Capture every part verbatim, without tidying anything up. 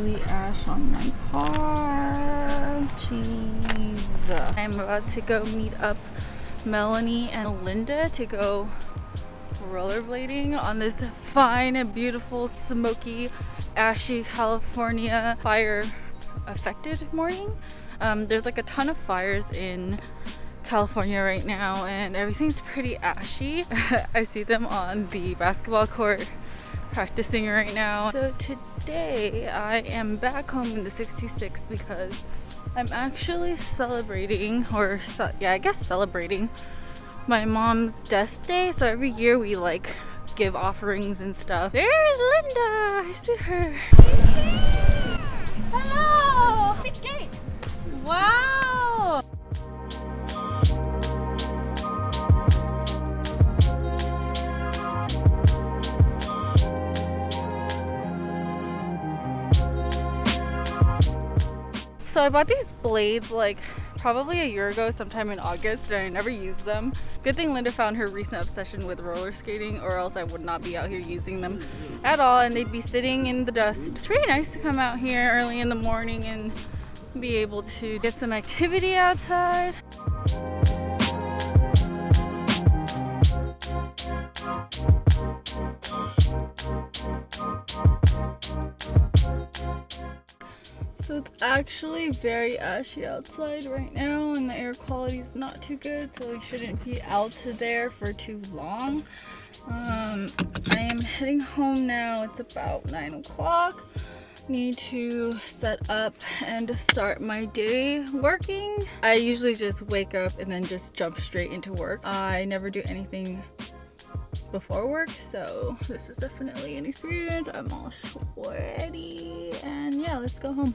chili ash on my car. Jeez. I'm about to go meet up Melanie and Linda to go rollerblading on this fine and beautiful smoky ashy California fire affected morning. Um, there's like a ton of fires in California right now and everything's pretty ashy. I see them on the basketball court practicing right now. So today I am back home in the six two six because I'm actually celebrating, or ce yeah I guess celebrating my mom's death day. So every year we like give offerings and stuff. There's Linda! I see her! Hello! It's great! Wow! So I bought these blades like probably a year ago sometime in August and I never used them. Good thing Linda found her recent obsession with roller skating or else I would not be out here using them at all and they'd be sitting in the dust. It's pretty nice to come out here early in the morning and be able to get some activity outside. So it's actually very ashy outside right now and the air quality is not too good, so we shouldn't be out to there for too long. Um, I am heading home now. It's about nine o'clock. Need to set up and start my day working. I usually just wake up and then just jump straight into work. I never do anything before work, so this is definitely an experience. I'm all sweaty and yeah, let's go home.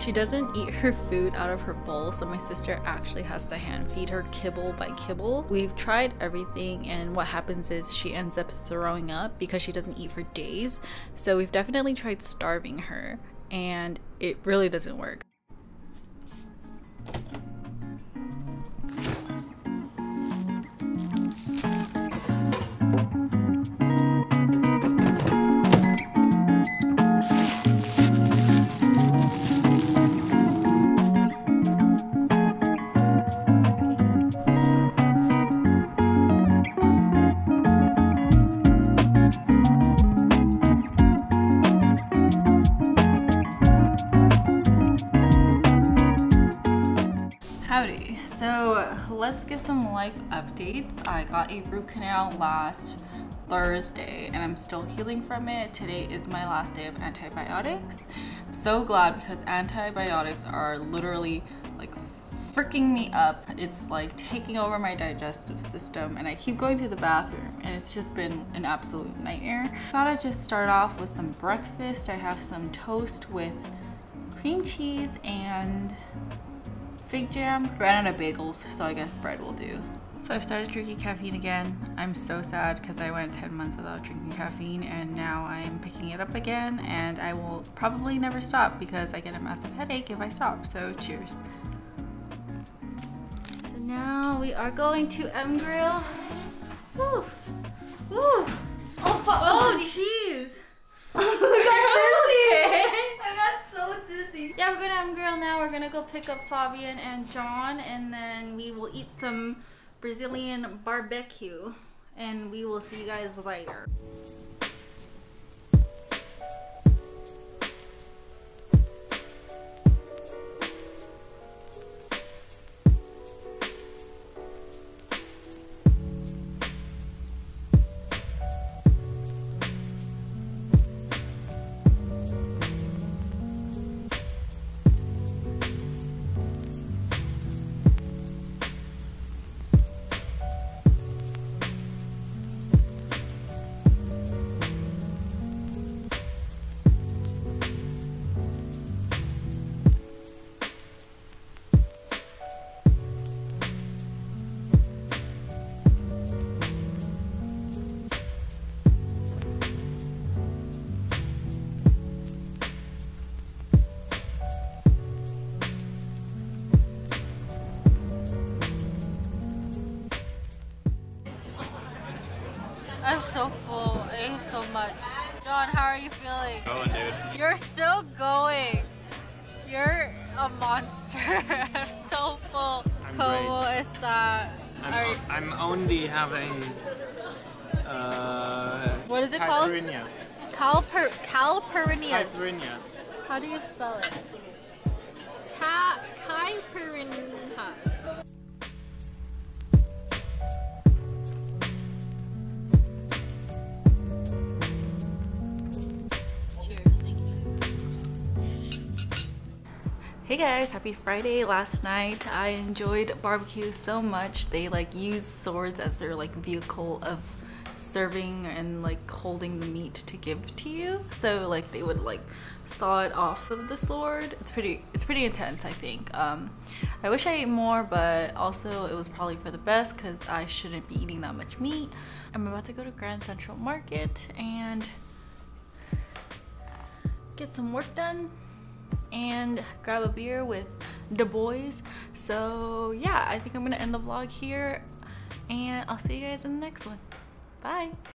She doesn't eat her food out of her bowl, so my sister actually has to hand feed her kibble by kibble. We've tried everything and what happens is she ends up throwing up because she doesn't eat for days. So we've definitely tried starving her and it really doesn't work. Let's give some life updates. I got a root canal last Thursday and I'm still healing from it. Today is my last day of antibiotics. I'm so glad because antibiotics are literally like freaking me up. It's like taking over my digestive system and I keep going to the bathroom and it's just been an absolute nightmare. Thought I'd just start off with some breakfast. I have some toast with cream cheese and fig jam. Ran out of bagels, so I guess bread will do. So I started drinking caffeine again. I'm so sad because I went ten months without drinking caffeine and now I'm picking it up again and I will probably never stop because I get a massive headache if I stop, so cheers. So now we are going to M Grill. Woo! Woo! Oh, oh jeez! Yeah, we're going to M Grill now. We're going to go pick up Fabian and John and then we will eat some Brazilian barbecue and we will see you guys later. I'm so full. I ate so much. John, how are you feeling? Going, dude. You're still going. You're a monster. I'm so full. I'm Como esta? I'm, are I'm only having... Uh, what is it called? Caipirinhas. Calper Caipirinhas. Caipirinhas. How do you spell it? Ca Caipirinhas. Hey guys, happy Friday. Last night I enjoyed barbecue so much. They like use swords as their like vehicle of serving and like holding the meat to give to you. So like they would like saw it off of the sword. It's pretty it's pretty intense, I think. Um I wish I ate more, but also it was probably for the best because I shouldn't be eating that much meat. I'm about to go to Grand Central Market and get some work done and grab a beer with the boys. So yeah, I think I'm gonna end the vlog here and I'll see you guys in the next one. Bye.